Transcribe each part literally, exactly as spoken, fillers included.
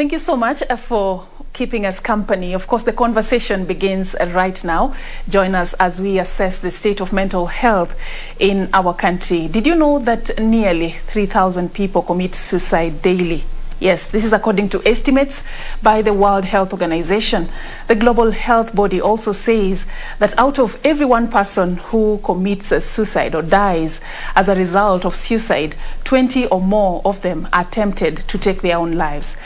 Thank you so much for keeping us company. Of course, the conversation begins right now. Join us as we assess the state of mental health in our country. Did you know that nearly three thousand people commit suicide daily? Yes, this is according to estimates by the World Health Organization. The global health body also says that out of every one person who commits suicide or dies as a result of suicide, twenty or more of them are tempted to take their own lives.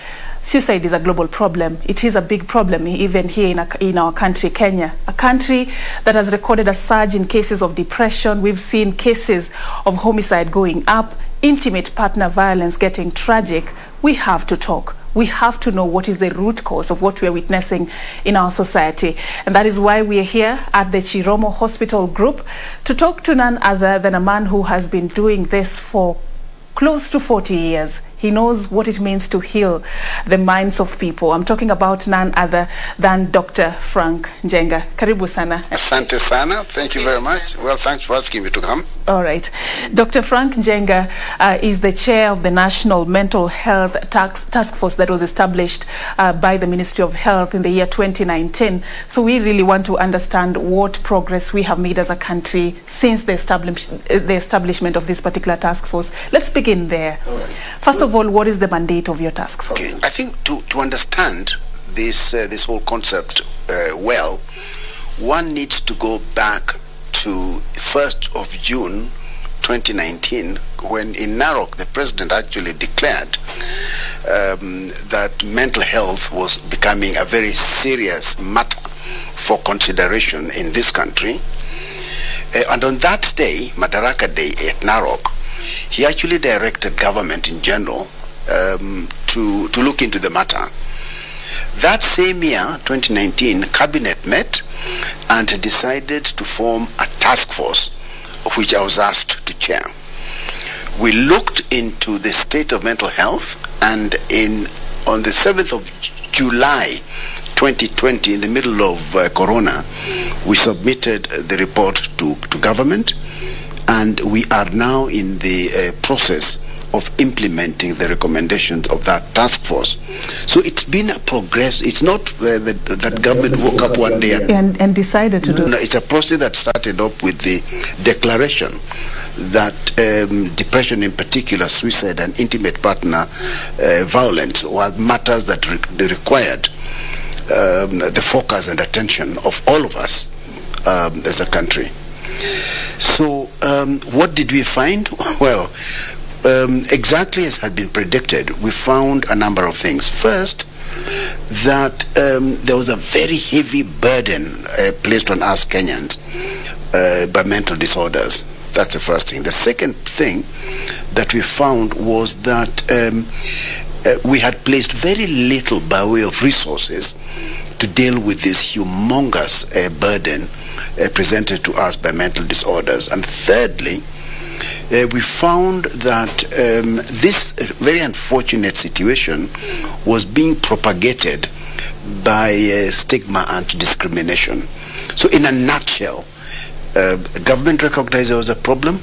Suicide is a global problem. It is a big problem, even here in, a, in our country, Kenya, a country that has recorded a surge in cases of depression. We've seen cases of homicide going up, intimate partner violence getting tragic. We have to talk. We have to know what is the root cause of what we are witnessing in our society. And that is why we are here at the Chiromo Hospital Group to talk to none other than a man who has been doing this for close to forty years. He knows what it means to heal the minds of people. I'm talking about none other than Doctor Frank Njenga. Karibu sana. Asante sana. Thank you very much. Well, thanks for asking me to come. All right. Doctor Frank Njenga uh, is the chair of the National Mental Health Tax Task Force that was established uh, by the Ministry of Health in the year twenty nineteen. So we really want to understand what progress we have made as a country since the, establish the establishment of this particular task force. Let's begin there. Right. First of all, what is the mandate of your task force? Okay. I think to, to understand this, uh, this whole concept uh, well, one needs to go back to first of June twenty nineteen, when in Narok the president actually declared um, that mental health was becoming a very serious matter for consideration in this country. Uh, and on that day, Madaraka Day at Narok, he actually directed government in general um, to, to look into the matter. That same year, twenty nineteen, Cabinet met and decided to form a task force, which I was asked to chair. We looked into the state of mental health, and in on the seventh of July twenty twenty, in the middle of uh, Corona, we submitted the report to, to government, and we are now in the uh, process of implementing the recommendations of that task force. So it's been a progress. It's not uh, that, that government woke up one day and, and, and decided to do it. No, it's a process that started off with the declaration that um, depression, in particular suicide and intimate partner uh, violence, were matters that re required um, the focus and attention of all of us um, as a country. So um, what did we find? Well, Um, exactly as had been predicted, we found a number of things. First, that um, there was a very heavy burden uh, placed on us Kenyans uh, by mental disorders. That's the first thing. The second thing that we found was that um, uh, we had placed very little by way of resources to deal with this humongous uh, burden uh, presented to us by mental disorders. And thirdly, Uh, we found that um, this very unfortunate situation was being propagated by uh, stigma and discrimination. So in a nutshell, uh, government recognized there was a problem,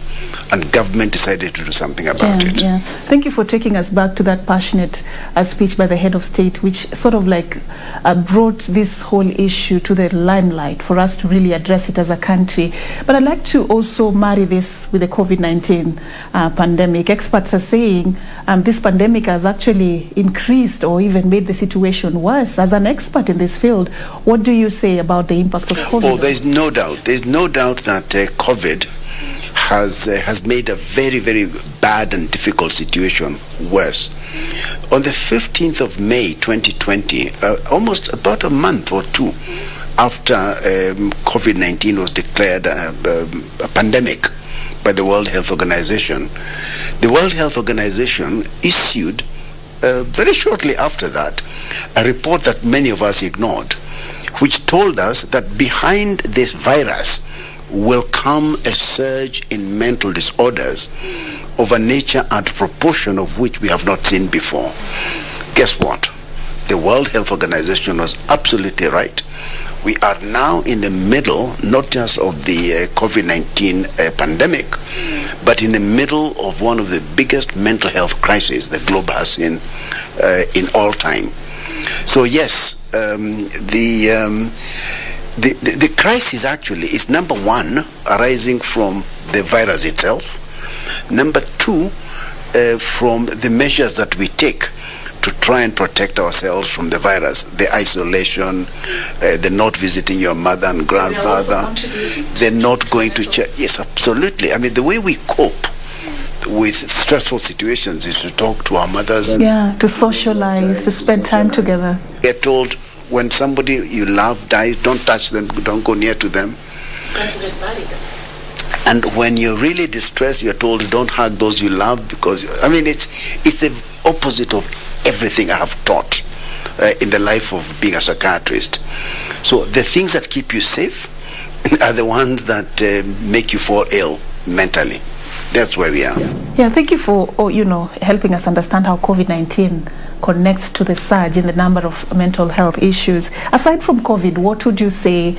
and government decided to do something about yeah, it. Yeah. Thank you for taking us back to that passionate uh, speech by the head of state, which sort of like uh, brought this whole issue to the limelight for us to really address it as a country. But I'd like to also marry this with the COVID nineteen uh, pandemic. Experts are saying um, this pandemic has actually increased or even made the situation worse. As an expert in this field, what do you say about the impact of COVID? Oh, there's no doubt. There's no doubt that uh, COVID has uh, has made a very, very bad and difficult situation worse. On the fifteenth of May twenty twenty, uh, almost about a month or two after um, COVID nineteen was declared a, a, a pandemic by the World Health Organization, the World Health Organization issued, uh, very shortly after that, a report that many of us ignored, which told us that behind this virus will come a surge in mental disorders of a nature and proportion of which we have not seen before. Guess what? the World Health Organization was absolutely right. We are now in the middle, not just of the uh, COVID nineteen uh, pandemic, but in the middle of one of the biggest mental health crises the globe has in, uh, in all time. So yes, um, the, um, the, the, the crisis actually is, number one, arising from the virus itself. Number two, uh, from the measures that we take to try and protect ourselves from the virus, the isolation, uh, the not visiting your mother and grandfather, they're not going to church. Yes, absolutely. I mean, the way we cope with stressful situations is to talk to our mothers. Yeah, to socialize, to spend time together. We're told when somebody you love dies, don't touch them, don't go near to them. And when you're really distressed, you're told don't hug those you love because, I mean, it's, it's the opposite of everything I have taught uh, in the life of being a psychiatrist. So the things that keep you safe are the ones that uh, make you fall ill mentally. That's where we are. Yeah, thank you for, oh, you know, helping us understand how COVID nineteen connects to the surge in the number of mental health issues. Aside from COVID, what would you say,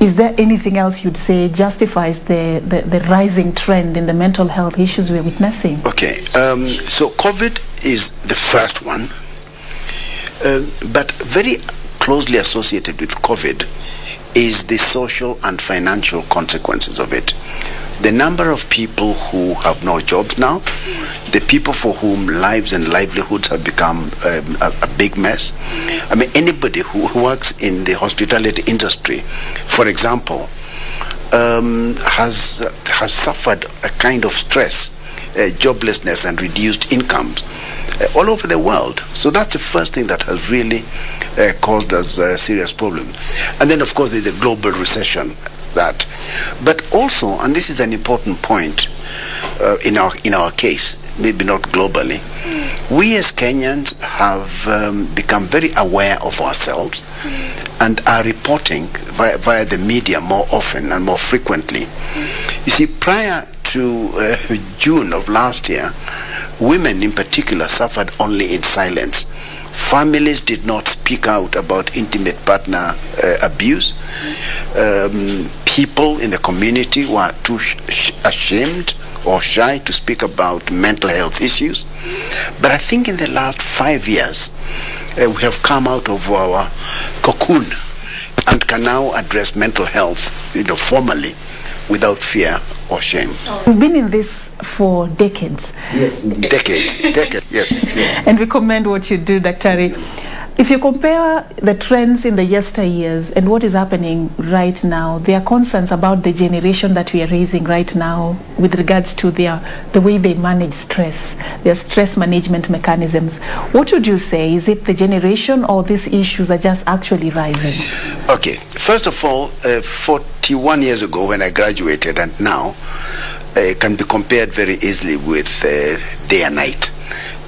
is there anything else you'd say justifies the, the, the rising trend in the mental health issues we're witnessing? Okay, um, so COVID is the first one, uh, but very closely associated with COVID is the social and financial consequences of it. The number of people who have no jobs now, the people for whom lives and livelihoods have become um, a, a big mess. I mean, anybody who works in the hospitality industry, for example, um, has, has suffered a kind of stress, uh, joblessness and reduced incomes uh, all over the world. So that's the first thing that has really uh, caused us a serious problem. And then, of course, there's the global recession. That, but also, and this is an important point uh, in our in our case, maybe not globally, we as Kenyans have um, become very aware of ourselves and are reporting via, via the media more often and more frequently. You see, prior to uh, June of last year, women in particular suffered only in silence. Families did not speak out about intimate partner uh, abuse. Um, people in the community were too sh ashamed or shy to speak about mental health issues. But I think in the last five years, uh, we have come out of our cocoon and can now address mental health, you know, formally, without fear or shame. We've been in this for decades. Yes, decades, decades, yes. And we commend what you do, Daktari. If you compare the trends in the yesteryears and what is happening right now, there are concerns about the generation that we are raising right now with regards to their, the way they manage stress, their stress management mechanisms. What would you say? Is it the generation or these issues are just actually rising? Okay. First of all, uh, forty-one years ago when I graduated and now, uh, can be compared very easily with uh, day and night.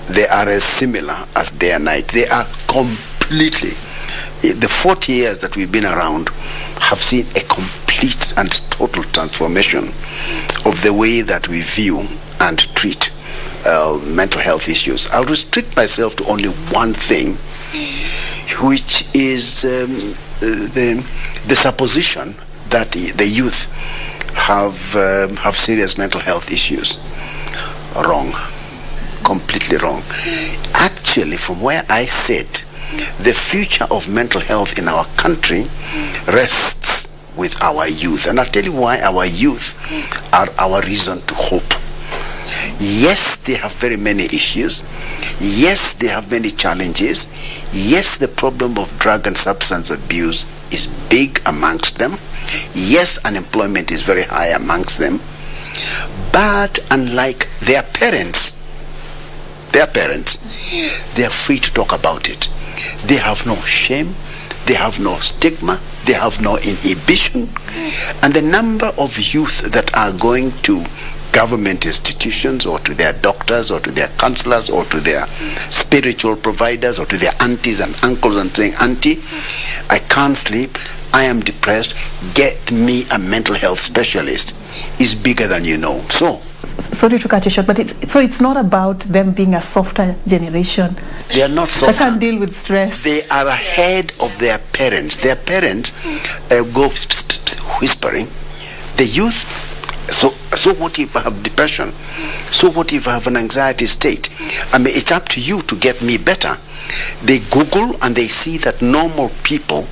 They are as similar as day and night. They are completely, the forty years that we've been around have seen a complete and total transformation of the way that we view and treat uh, mental health issues. I'll restrict myself to only one thing, which is um, the, the supposition that the youth have, uh, have serious mental health issues. Wrong. Completely wrong. Actually, from where I sit, the future of mental health in our country rests with our youth. And I'll tell you why our youth are our reason to hope. Yes, they have very many issues. Yes, they have many challenges. Yes, the problem of drug and substance abuse is big amongst them. Yes, unemployment is very high amongst them. But unlike their parents, their parents, they are free to talk about it. They have no shame, they have no stigma, they have no inhibition. And the number of youth that are going to government institutions or to their doctors or to their counselors or to their spiritual providers or to their aunties and uncles and saying, auntie, I can't sleep, I am depressed, get me a mental health specialist, is bigger than you know. So, sorry to cut you short, but it's, so it's not about them being a softer generation. They are not softer. They can't deal with stress. They are ahead of their parents. Their parents uh, go whispering. The youth, so so what if I have depression? So what if I have an anxiety state? I mean, it's up to you to get me better. They Google and they see that normal people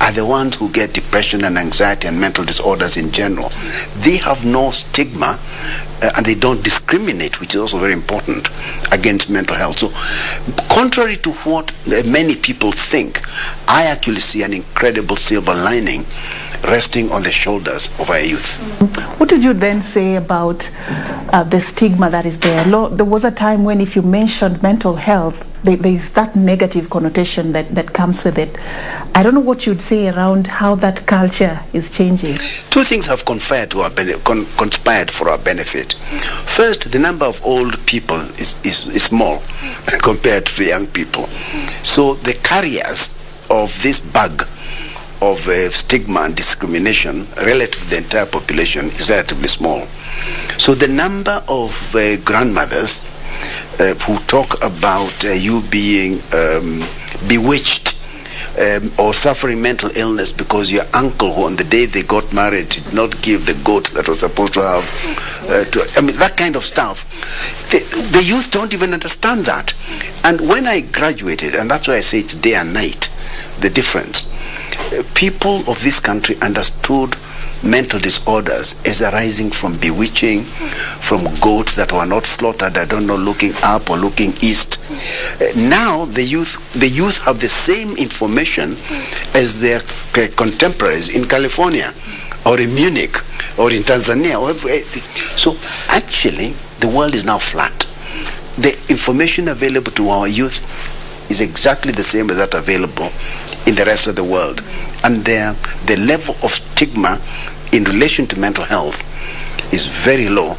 are the ones who get depression and anxiety and mental disorders in general. They have no stigma uh, and they don't discriminate, which is also very important, against mental health. So contrary to what uh, many people think, I actually see an incredible silver lining resting on the shoulders of our youth. What did you then say about uh, the stigma that is there? There was a time when if you mentioned mental health, there's that negative connotation that, that comes with it. I don't know what you'd say around how that culture is changing. Two things have conspired, to our con conspired for our benefit. First, the number of old people is, is, is small compared to the young people. So the carriers of this bug of uh, stigma and discrimination relative to the entire population is relatively small. So the number of uh, grandmothers Uh, who talk about uh, you being um, bewitched um, or suffering mental illness because your uncle, who on the day they got married did not give the goat that was supposed to have, uh, to, I mean, that kind of stuff. The, the youth don't even understand that. And when I graduated, and that's why I say it's day and night, the difference, uh, people of this country understood mental disorders as arising from bewitching, from goats that were not slaughtered, I don't know, looking up or looking east. Uh, now the youth, the youth have the same information as their contemporaries in California or in Munich or in Tanzania. Or so actually the world is now flat. The information available to our youth is exactly the same as that available in the rest of the world. And the, the level of stigma in relation to mental health is very low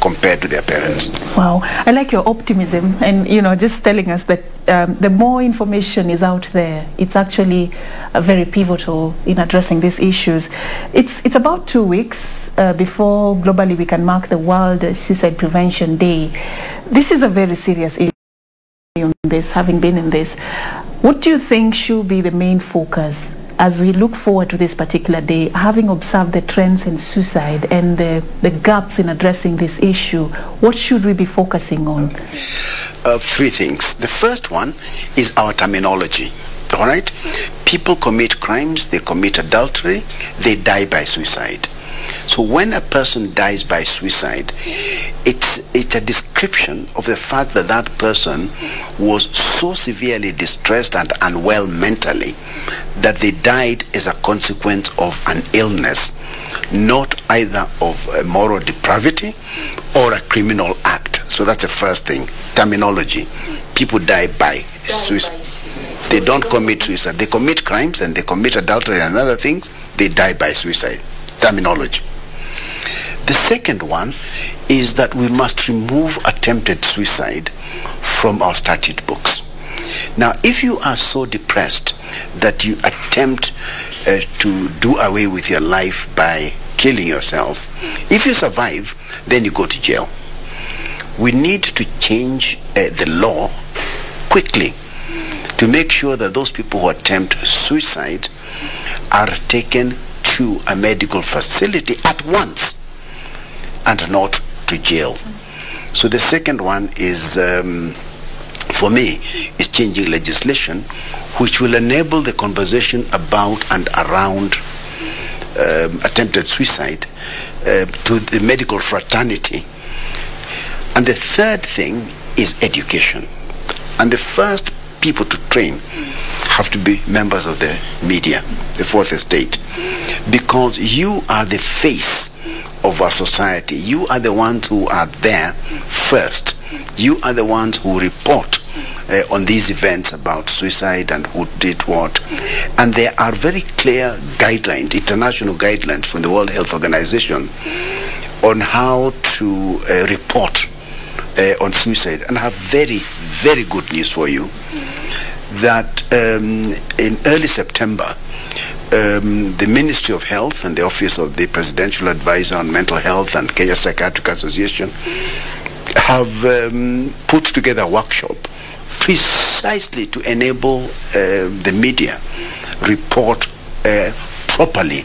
compared to their parents. Wow, I like your optimism, and you know, just telling us that um, the more information is out there, it's actually uh, very pivotal in addressing these issues. It's it's about two weeks uh, before globally we can mark the World Suicide Prevention Day. This is a very serious issue. On this, having been in this, what do you think should be the main focus as we look forward to this particular day, having observed the trends in suicide and the, the gaps in addressing this issue? What should we be focusing on? Uh, three things. The first one is our terminology. All right, people commit crimes, they commit adultery, they die by suicide. So when a person dies by suicide, it's, it's a description of the fact that that person was so severely distressed and unwell mentally that they died as a consequence of an illness, not either of a moral depravity or a criminal act. So that's the first thing, terminology. People die by suicide. They don't commit suicide. They commit crimes and they commit adultery and other things. They die by suicide. Terminology. The second one is that we must remove attempted suicide from our statute books. Now, if you are so depressed that you attempt uh, to do away with your life by killing yourself, if you survive, then you go to jail. We need to change uh, the law quickly to make sure that those people who attempt suicide are taken to a medical facility at once and not to jail. So the second one is, um, for me, is changing legislation which will enable the conversation about and around um, attempted suicide uh, to the medical fraternity. And the third thing is education. And the first people to train have to be members of the media, the fourth estate, because you are the face of our society. You are the ones who are there first. You are the ones who report uh, on these events about suicide and who did what. And there are very clear guidelines, international guidelines from the World Health Organization on how to uh, report Uh, on suicide. And I have very, very good news for you, that um, in early September um, the Ministry of Health and the Office of the Presidential Advisor on Mental Health and Kenya Psychiatric Association have um, put together a workshop precisely to enable uh, the media report uh, properly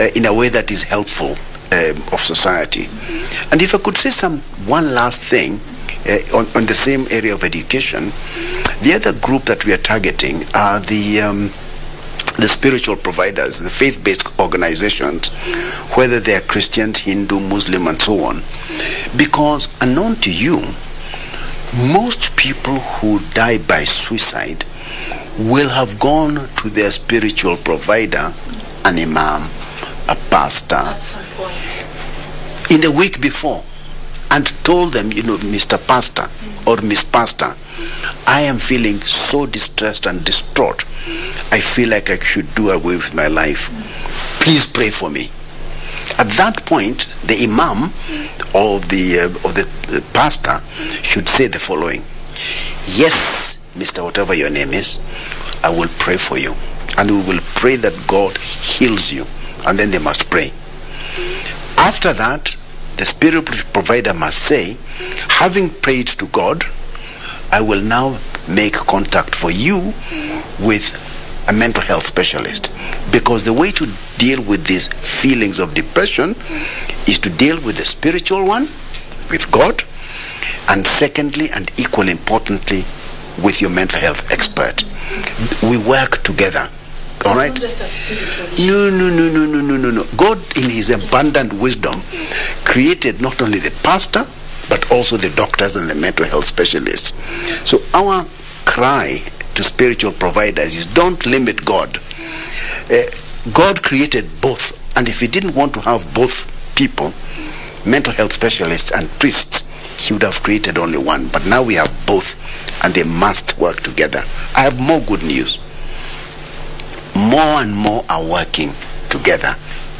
uh, in a way that is helpful um, of society. And if I could say some one last thing uh, on, on the same area of education, the other group that we are targeting are the um, the spiritual providers, the faith-based organizations, whether they are Christians, Hindu, Muslim, and so on. Because unknown to you, most people who die by suicide will have gone to their spiritual provider, an imam, a pastor, in the week before, and told them, you know, Mister Pastor or Miss Pastor, I am feeling so distressed and distraught. I feel like I should do away with my life. Please pray for me. At that point, the imam or the, uh, or the, the pastor should say the following: yes, Mister whatever your name is, I will pray for you. And we will pray that God heals you. And then they must pray. After that, the spiritual provider must say, having prayed to God, I will now make contact for you with a mental health specialist. Because the way to deal with these feelings of depression is to deal with the spiritual one, with God, and secondly and equally importantly, with your mental health expert. We work together. All right? No, no, no, no, no, no, no, no. God, in his abundant wisdom, created not only the pastor, but also the doctors and the mental health specialists. So our cry to spiritual providers is, don't limit God. Uh, God created both. And if he didn't want to have both people, mental health specialists and priests, he would have created only one. But now we have both, and they must work together. I have more good news. More and more are working together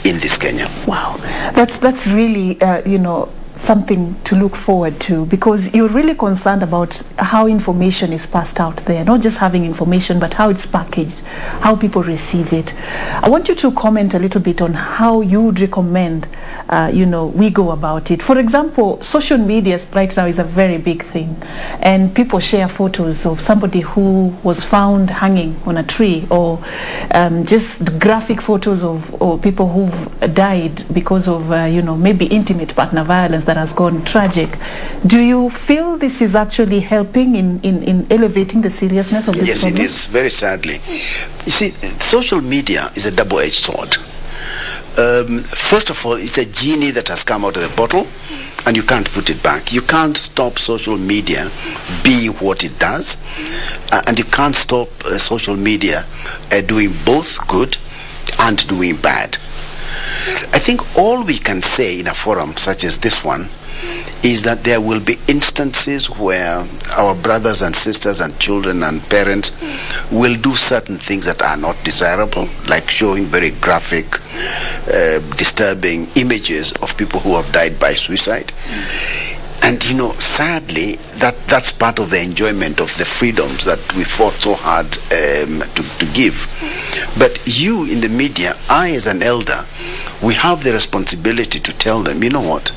in this Kenya. Wow, that's that's really uh, you know, something to look forward to, because you're really concerned about how information is passed out there, not just having information, but how it's packaged, how people receive it. I want you to comment a little bit on how you would recommend, uh, you know, we go about it. For example, social media right now is a very big thing, and people share photos of somebody who was found hanging on a tree, or um, just the graphic photos of or people who've died because of, uh, you know, maybe intimate partner violence that has gone tragic. Do you feel this is actually helping in, in, in elevating the seriousness of this Yes, problem? It is, very sadly. You see, social media is a double-edged sword. Um, first of all, it's a genie that has come out of the bottle, and you can't put it back. You can't stop social media be what it does, uh, and you can't stop uh, social media uh, doing both good and doing bad. I think all we can say in a forum such as this one is that there will be instances where our brothers and sisters and children and parents will do certain things that are not desirable, like showing very graphic, uh, disturbing images of people who have died by suicide. And, you know, sadly, that, that's part of the enjoyment of the freedoms that we fought so hard um, to, to give. But you in the media, I as an elder, we have the responsibility to tell them, you know what,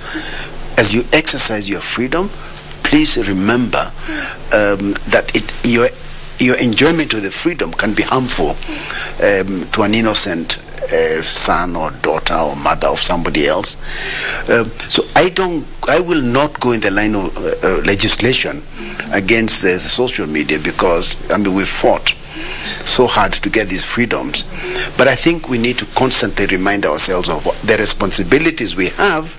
as you exercise your freedom, please remember um, that it, your, your enjoyment of the freedom can be harmful um, to an innocent Uh, son or daughter or mother of somebody else. Uh, so I don't, I will not go in the line of uh, uh, legislation against the, the social media, because I mean we fought so hard to get these freedoms. But I think we need to constantly remind ourselves of the responsibilities we have,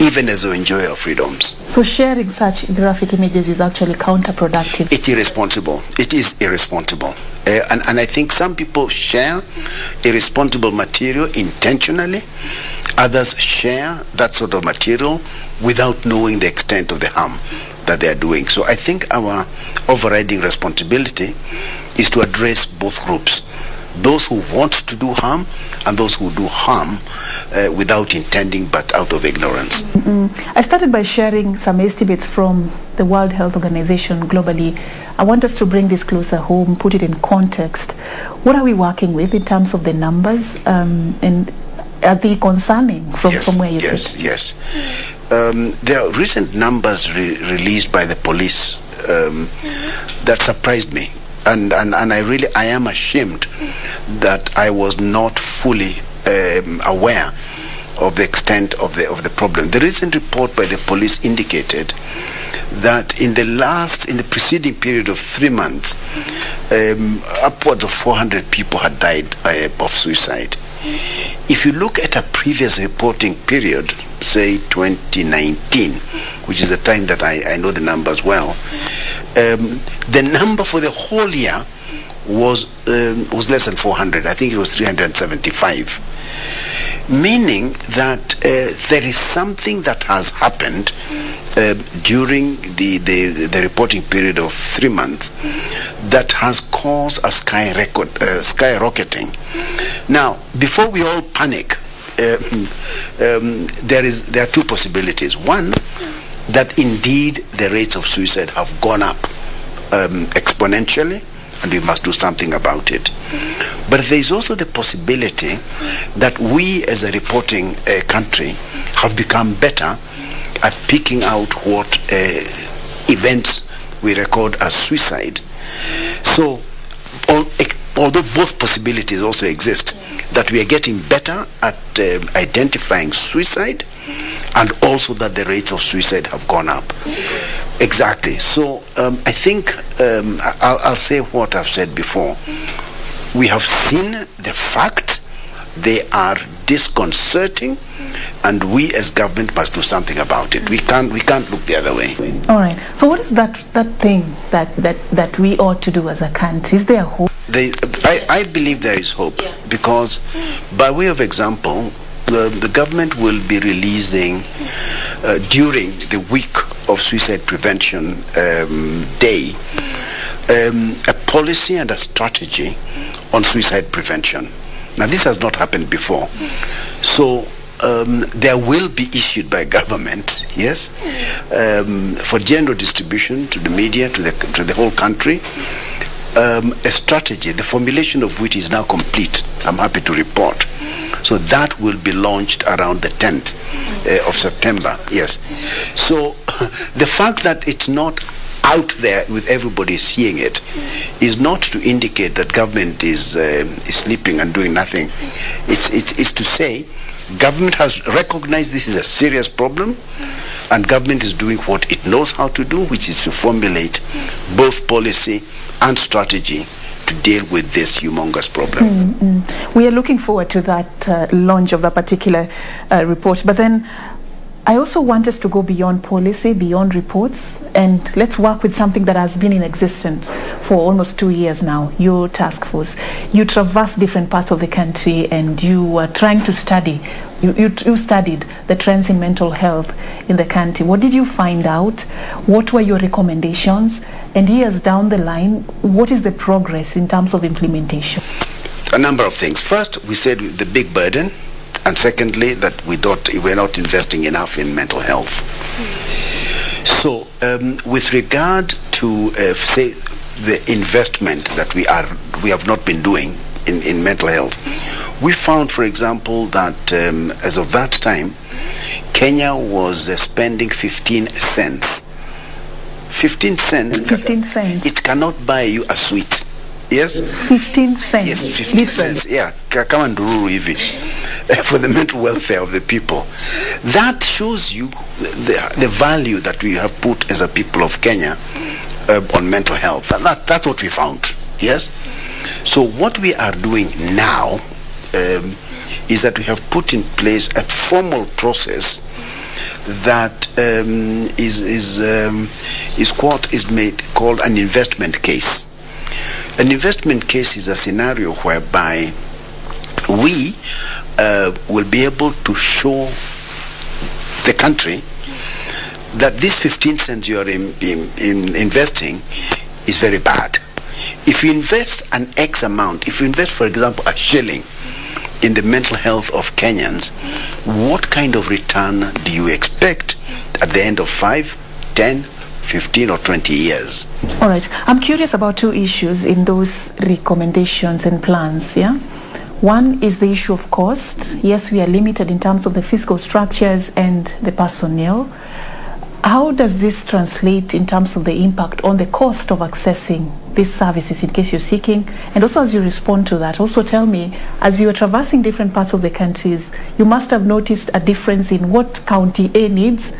even as we enjoy our freedoms. So sharing such graphic images is actually counterproductive. It's irresponsible. It is irresponsible. Uh, and, and I think some people share irresponsible material intentionally. Others share that sort of material without knowing the extent of the harm that they are doing. So I think our overriding responsibility is to address both groups, those who want to do harm and those who do harm uh, without intending but out of ignorance. Mm-hmm. I started by sharing some estimates from the World Health Organization globally I want us to bring this closer home, put it in context. What are we working with in terms of the numbers, um, and are they concerning from, yes, from where you yes, sit? Yes, yes. Um, there are recent numbers re released by the police um, that surprised me. And, and, and I really, I am ashamed that I was not fully um, aware of the extent of the, of the problem. The recent report by the police indicated that in the last, in the preceding period of three months, um, upwards of four hundred people had died uh, of suicide. If you look at a previous reporting period, say twenty nineteen, which is the time that I, I know the numbers well, um, the number for the whole year was um, was less than four hundred. I think it was three hundred seventy-five, meaning that uh, there is something that has happened uh, during the, the the reporting period of three months that has caused a sky record uh, skyrocketing. Now, before we all panic, um, um, there is there are two possibilities. One, that indeed the rates of suicide have gone up um, exponentially, and we must do something about it. Mm-hmm. But there is also the possibility that we as a reporting uh, country have become better at picking out what uh, events we record as suicide. So all, although both possibilities also exist, that we are getting better at uh, identifying suicide, and also that the rates of suicide have gone up. Exactly. So um, I think um, I'll, I'll say what I've said before. We have seen the fact. They are disconcerting, and we as government must do something about it. We can't we can't look the other way. All right. So what is that that thing that that that we ought to do as a country? Is there hope? They, I, I believe there is hope, yeah. Because by way of example, the, the government will be releasing uh, during the week of Suicide Prevention um, Day um, a policy and a strategy on suicide prevention. Now, this has not happened before. So um, there will be issued by government, yes, um, for general distribution to the media, to the, to the whole country, um, a strategy, the formulation of which is now complete, I'm happy to report. So that will be launched around the tenth uh, of September, yes. So the fact that it's not out there with everybody seeing it is not to indicate that government is, uh, is sleeping and doing nothing. It's, it's, it's to say government has recognized this is a serious problem, and government is doing what it knows how to do, which is to formulate both policy and strategy to deal with this humongous problem. Mm-hmm. We are looking forward to that uh, launch of that particular uh, report. But then I also want us to go beyond policy, beyond reports, and let's work with something that has been in existence for almost two years now, your task force. You traverse different parts of the country, and you are trying to study, you, you, you studied the trends in mental health in the country. What did you find out? What were your recommendations? And years down the line, what is the progress in terms of implementation? A number of things. First, we said the big burden. And secondly, that we don't, we're not investing enough in mental health. So um, with regard to, uh, say, the investment that we are, we have not been doing in, in mental health, we found, for example, that um, as of that time, Kenya was uh, spending fifteen cents. fifteen cents. fifteen cents. It cannot buy you a sweet. Yes, fifteen cents. Yes, fifteen cents. Yeah, come and rule Evie for the mental welfare of the people. That shows you the, the value that we have put as a people of Kenya uh, on mental health. And that, that's what we found. Yes. So what we are doing now um, is that we have put in place a formal process that um, is is um, is what is made called an investment case. An investment case is a scenario whereby we uh, will be able to show the country that this fifteen cents you are in, in, in investing is very bad. If you invest an X amount, if you invest, for example, a shilling in the mental health of Kenyans, what kind of return do you expect at the end of five, ten, fifteen or twenty years. All right. I'm curious about two issues in those recommendations and plans, yeah? One is the issue of cost. Yes, we are limited in terms of the fiscal structures and the personnel. How does this translate in terms of the impact on the cost of accessing these services in case you're seeking? And also, as you respond to that, also tell me, as you are traversing different parts of the countries, you must have noticed a difference in what County A needs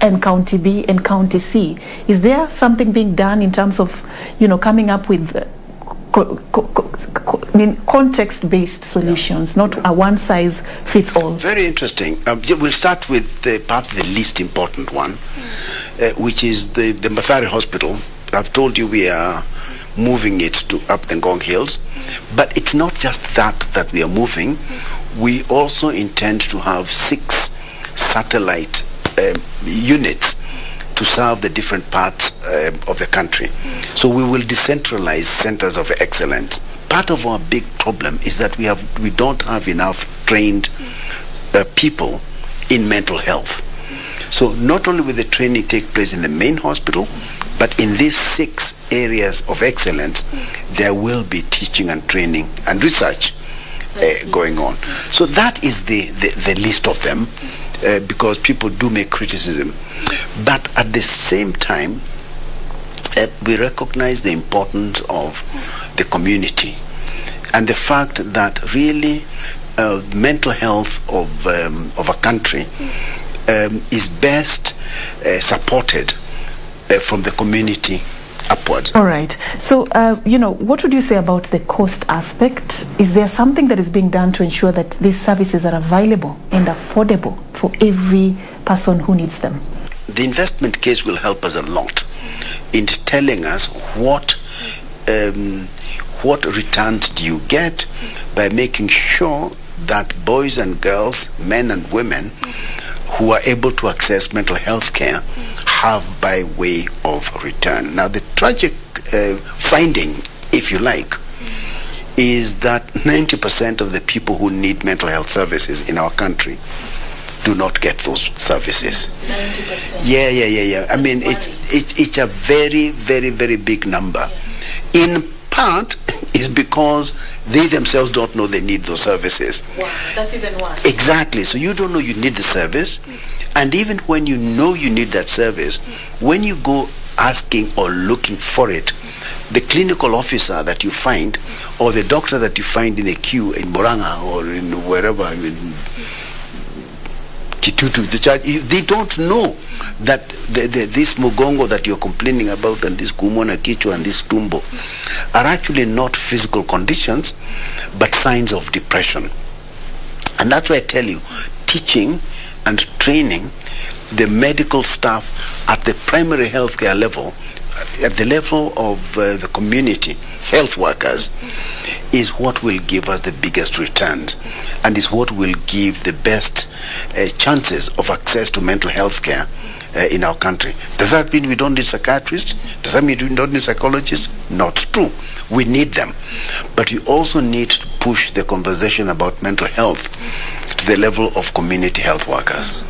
and County B and County C. Is there something being done in terms of, you know, coming up with co co co I mean, context-based solutions, yeah, not a one-size-fits-all? Very interesting. Um, we'll start with the, perhaps the least important one, uh, which is the, the Mathare Hospital. I've told you we are moving it to up the Ngong Hills, but it's not just that that we are moving. We also intend to have six satellite um, units to serve the different parts uh, of the country. So we will decentralize centers of excellence. Part of our big problem is that we have we don't have enough trained uh, people in mental health. So not only will the training take place in the main hospital, but in these six areas of excellence, there will be teaching and training and research uh, going on. So that is the, the, the list of them, uh, because people do make criticism. But at the same time, Uh, we recognize the importance of the community and the fact that really uh, mental health of, um, of a country um, is best uh, supported uh, from the community upwards. All right. So, uh, you know, what would you say about the cost aspect? Is there something that is being done to ensure that these services are available and affordable for every person who needs them? The investment case will help us a lot in telling us what um, what returns do you get by making sure that boys and girls, men and women who are able to access mental health care have by way of return. Now the tragic uh, finding, if you like, is that ninety percent of the people who need mental health services in our country do not get those services. ninety percent. Yeah, yeah, yeah, yeah. I mean, it's, it's, it's a very, very, very big number. In part, is because they themselves don't know they need those services. Wow, that's even worse. Exactly. So you don't know you need the service, and even when you know you need that service, when you go asking or looking for it, the clinical officer that you find, or the doctor that you find in a queue in Moranga or in wherever, I mean, they don't know that the, the, this Mugongo that you're complaining about and this Kumona Kichwa and this Tumbo are actually not physical conditions but signs of depression. And that's why I tell you, teaching and training the medical staff at the primary healthcare level, at the level of uh, the community, health workers, is what will give us the biggest returns and is what will give the best uh, chances of access to mental health care uh, in our country. Does that mean we don't need psychiatrists? Does that mean we don't need psychologists? Not true. We need them. But we also need to push the conversation about mental health to the level of community health workers.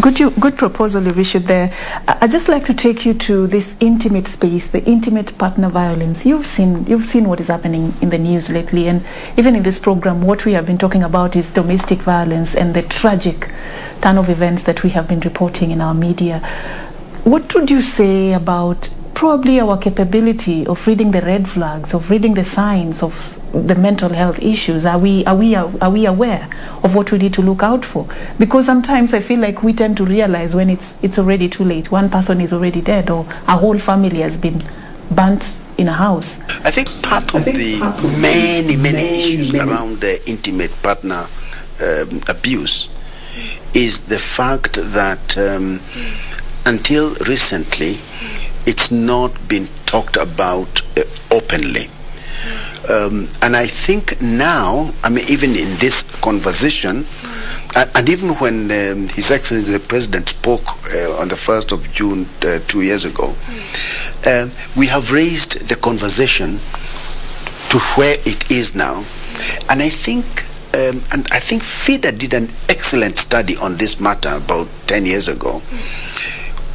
Good, you, good proposal you've issued there. I'd just like to take you to this intimate space, the intimate partner violence. You've seen, you've seen what is happening in the news lately, and even in this program, what we have been talking about is domestic violence and the tragic turn of events that we have been reporting in our media. What would you say about probably our capability of reading the red flags, of reading the signs of the mental health issues? Are we are we are we aware of what we need to look out for? Because sometimes I feel like we tend to realize when it's it's already too late. One person is already dead, or a whole family has been burnt in a house. I think part of think the part of many, many many issues many. around the intimate partner um, abuse is the fact that um, until recently it's not been talked about uh, openly. Um, and I think now, I mean, even in this conversation, and, and even when um, His Excellency the President spoke uh, on the first of June uh, two years ago, uh, we have raised the conversation to where it is now. And I think, um, and I think FIDA did an excellent study on this matter about ten years ago,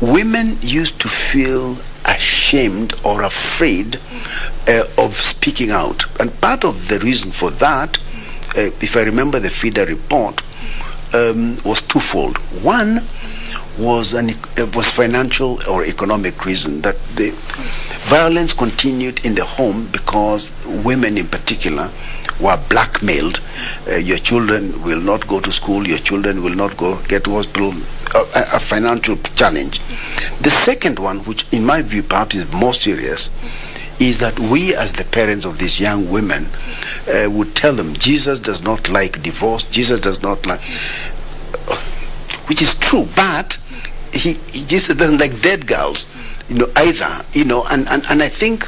women used to feel ashamed or afraid uh, of speaking out. And part of the reason for that, uh, if I remember the FIDA report, um, was twofold. One was, an, uh, was financial or economic reason, that the violence continued in the home because women in particular were blackmailed. Uh, your children will not go to school, your children will not go get to hospital, uh, a financial challenge. The second one, which in my view perhaps is more serious, is that we as the parents of these young women uh, would tell them, Jesus does not like divorce, Jesus does not like, uh, which is true, but he, he Jesus doesn't like dead girls. You know, either, you know, and, and, and I think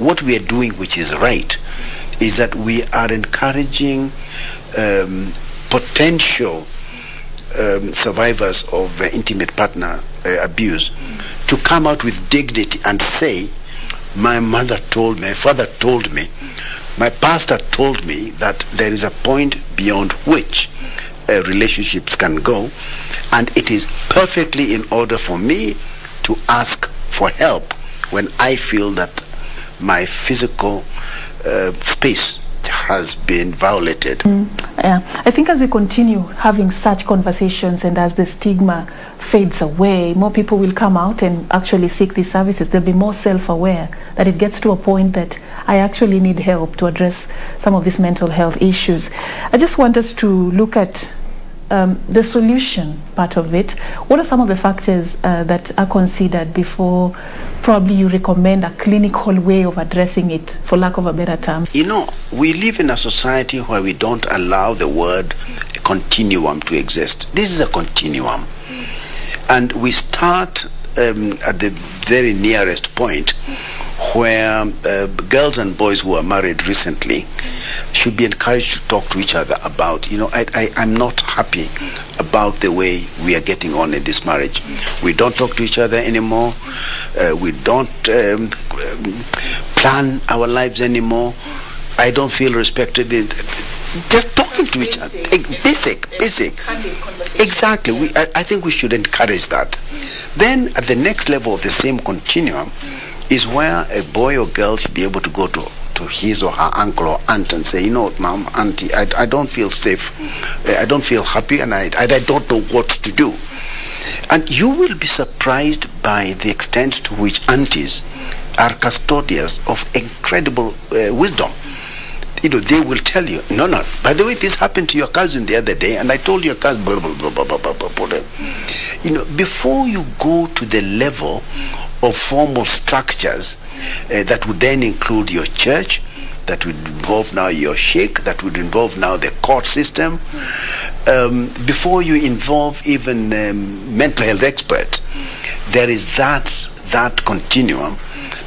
what we are doing, which is right, is that we are encouraging um, potential um, survivors of uh, intimate partner uh, abuse to come out with dignity and say, my mother told me, my father told me, my pastor told me that there is a point beyond which uh, relationships can go, and it is perfectly in order for me to ask for help when I feel that my physical uh, space has been violated. Mm, yeah. I think as we continue having such conversations and as the stigma fades away, more people will come out and actually seek these services. They'll be more self-aware that it gets to a point that I actually need help to address some of these mental health issues. I just want us to look at Um, the solution part of it. What are some of the factors uh, that are considered before probably you recommend a clinical way of addressing it, for lack of a better term? You know, we live in a society where we don't allow the word continuum to exist. This is a continuum. And we start um, at the very nearest point where uh, girls and boys who are married recently should be encouraged to talk to each other about, you know, I, I, I'm not happy about the way we are getting on in this marriage. We don't talk to each other anymore. Uh, we don't um, plan our lives anymore. I don't feel respected. In, just talking to each other. Basic, basic. Exactly. We, I, I think we should encourage that. Then at the next level of the same continuum is where a boy or girl should be able to go to to his or her uncle or aunt and say, you know what, mom, auntie, I, I don't feel safe, I don't feel happy, and I, I, I don't know what to do. And you will be surprised by the extent to which aunties are custodians of incredible uh, wisdom. You know, they will tell you, no, no, by the way, this happened to your cousin the other day, and I told your cousin, blah, blah, blah, blah, blah, blah, blah, blah. You know, before you go to the level of formal structures uh, that would then include your church, that would involve now your sheikh, that would involve now the court system, um, before you involve even um, mental health experts, there is that, that continuum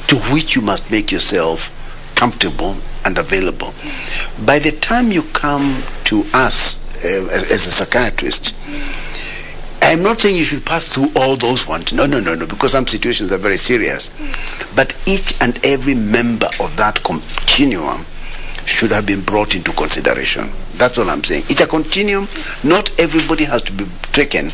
to which you must make yourself comfortable and available. By the time you come to us uh, as, as a psychiatrist, I'm not saying you should pass through all those ones. No, no, no, no, because some situations are very serious. But each and every member of that continuum should have been brought into consideration. That's all I'm saying. It's a continuum. Not everybody has to be taken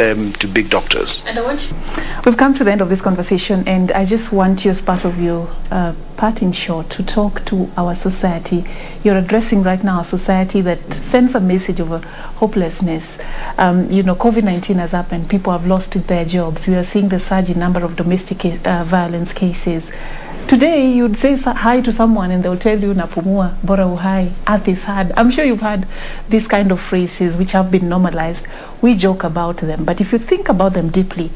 um, to big doctors. And I want you. We've come to the end of this conversation, and I just want you, as part of your uh, part in short, to talk to our society. You're addressing right now a society that sends a message of a hopelessness. Um, you know, COVID nineteen has happened. People have lost their jobs. We are seeing the surge in number of domestic uh, violence cases. Today, you'd say hi to someone and they'll tell you, napumua, bora uhai, earth is hard. I'm sure you've had these kind of phrases which have been normalized. We joke about them, but if you think about them deeply,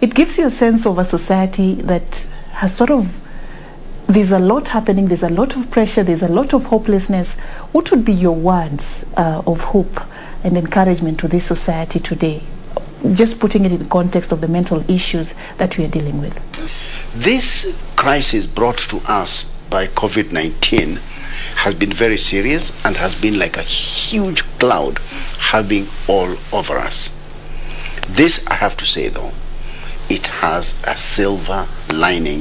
it gives you a sense of a society that has sort of, there's a lot happening, there's a lot of pressure, there's a lot of hopelessness. What would be your words uh, of hope and encouragement to this society today? Just putting it in the context of the mental issues that we are dealing with. This crisis brought to us by COVID nineteen has been very serious and has been like a huge cloud having all over us. This, I have to say though, it has a silver lining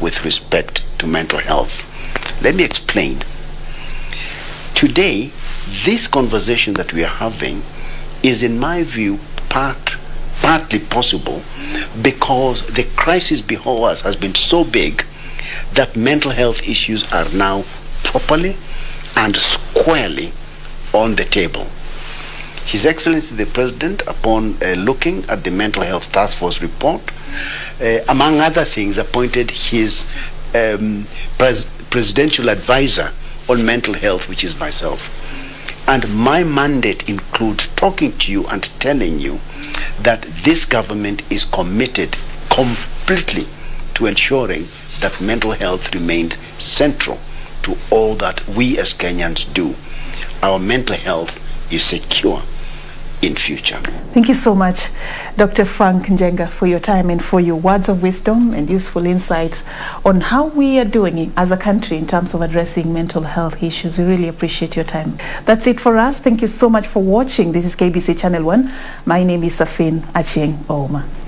with respect to mental health. Let me explain. Today, this conversation that we are having is, in my view, part partly possible because the crisis before us has been so big that mental health issues are now properly and squarely on the table. His Excellency the President, upon uh, looking at the Mental Health Task Force report, uh, among other things, appointed his um, pres Presidential Advisor on Mental Health, which is myself. And my mandate includes talking to you and telling you that this government is committed completely to ensuring that mental health remains central to all that we as Kenyans do. Our mental health is secure in future. Thank you so much, Doctor Frank Njenga, for your time and for your words of wisdom and useful insights on how we are doing as a country in terms of addressing mental health issues. We really appreciate your time. That's it for us. Thank you so much for watching. This is K B C Channel one. My name is Serfine Achieng Ouma.